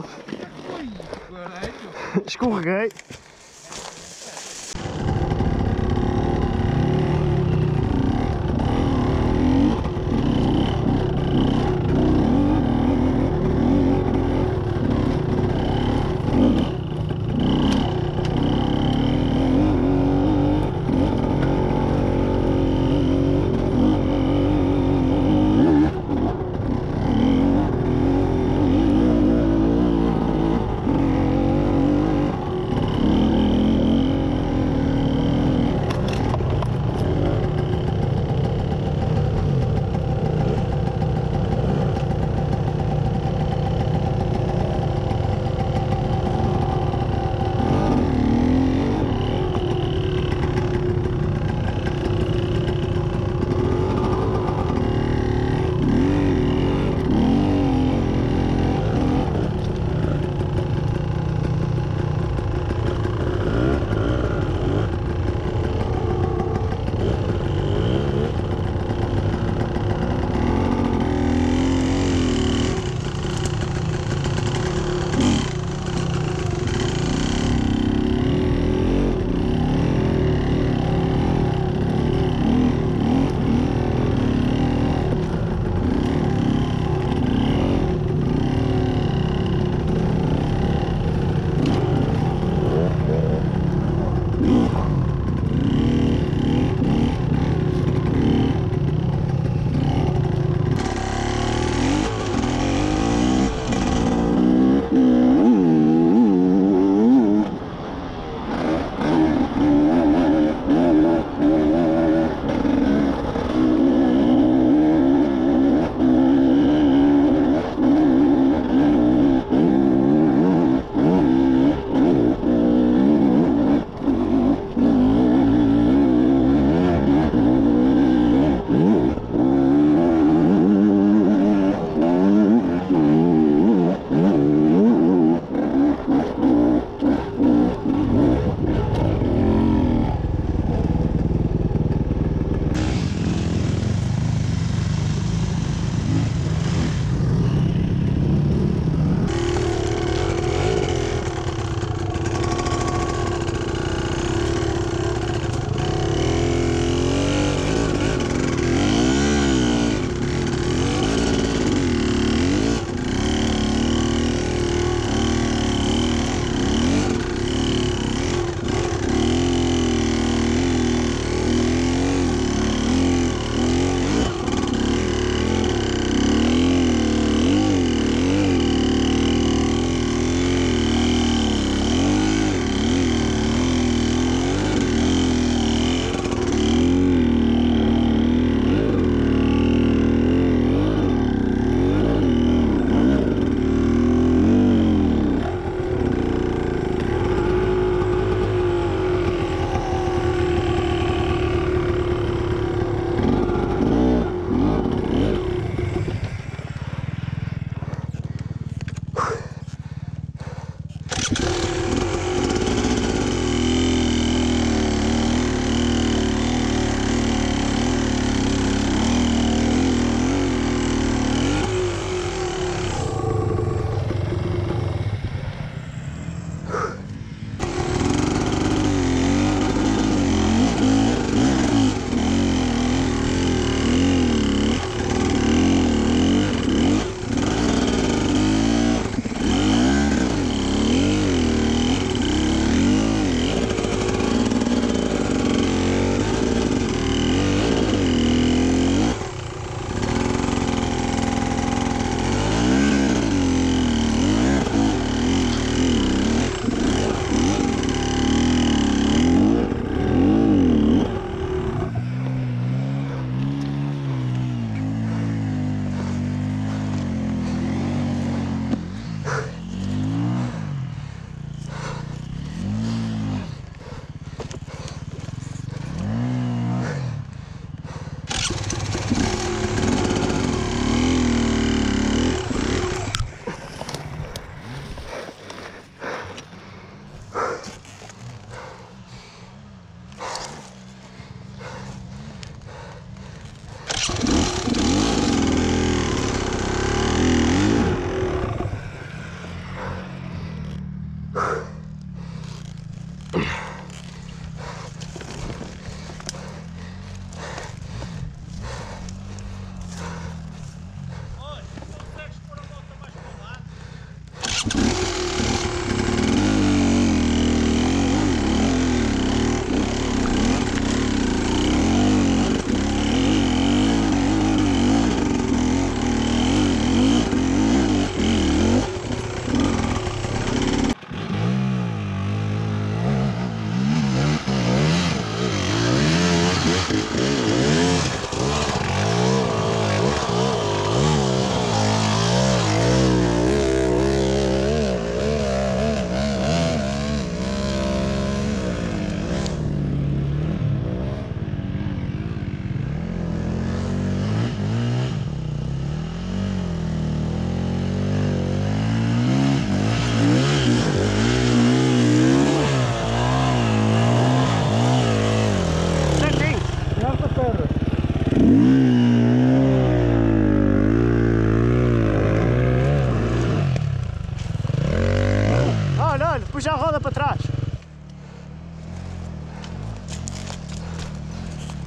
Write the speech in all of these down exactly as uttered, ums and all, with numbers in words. foda-se. Escorreguei. Thank you.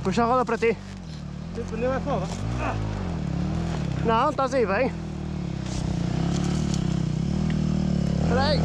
Puxa a roda para ti. O pneu é fora. Ah. Não, estás aí bem. Espera aí.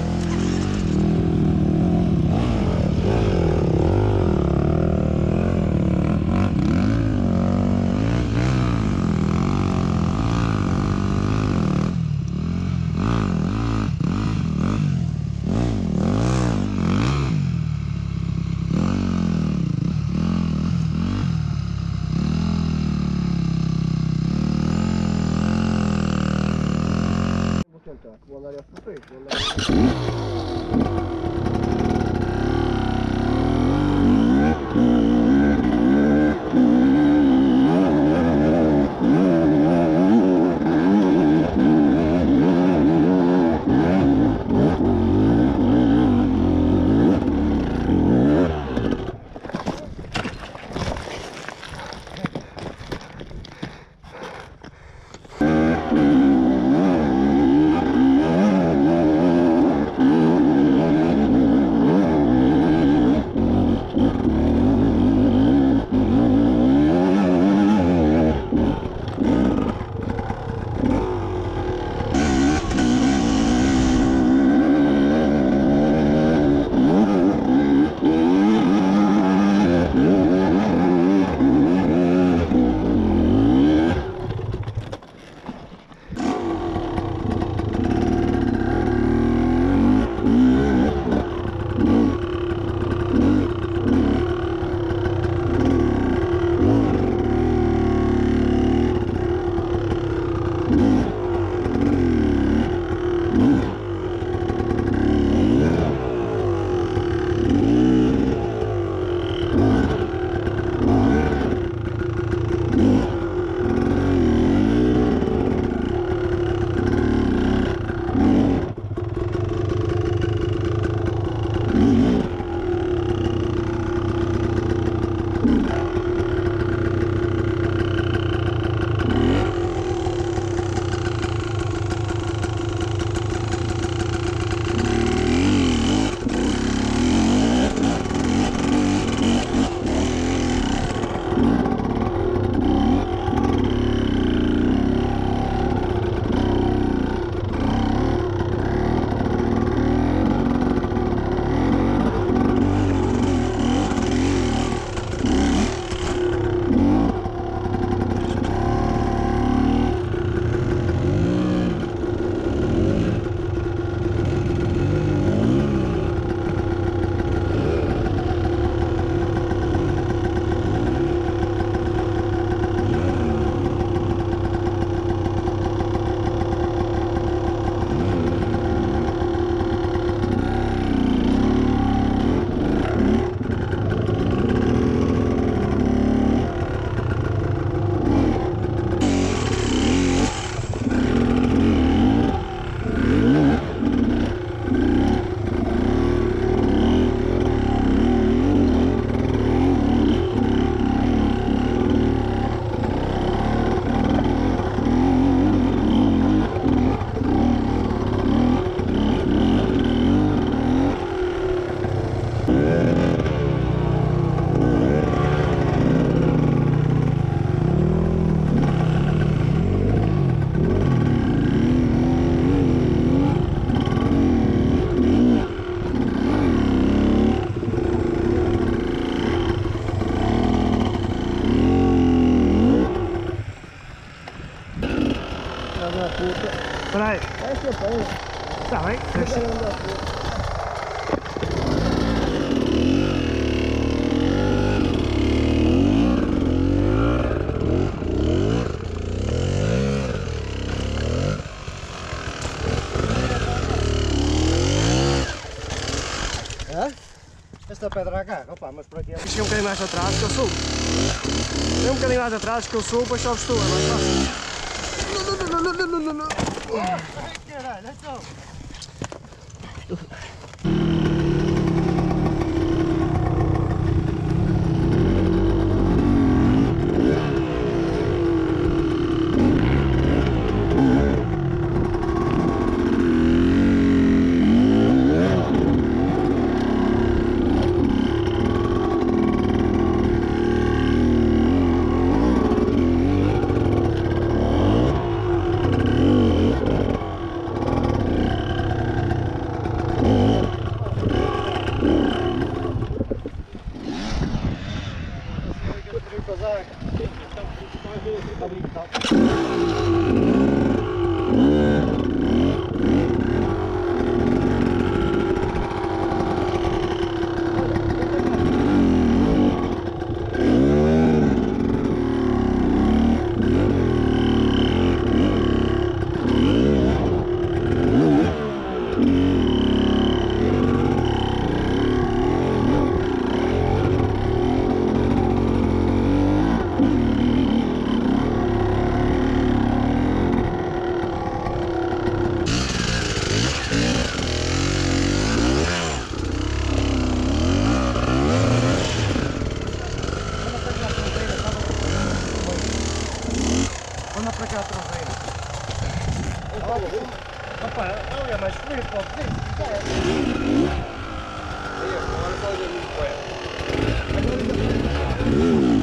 Peraí. Tá bem? É? Esta pedra acá, opa, mas por aqui é. Deixa um bocadinho mais atrás que eu subo. Deixa um bocadinho mais atrás que eu subo, achava que estou, é mais fácil. Oh, caralho, let's go! Opa, é mais frio, pode ser. Aí, agora faz a minha coisa.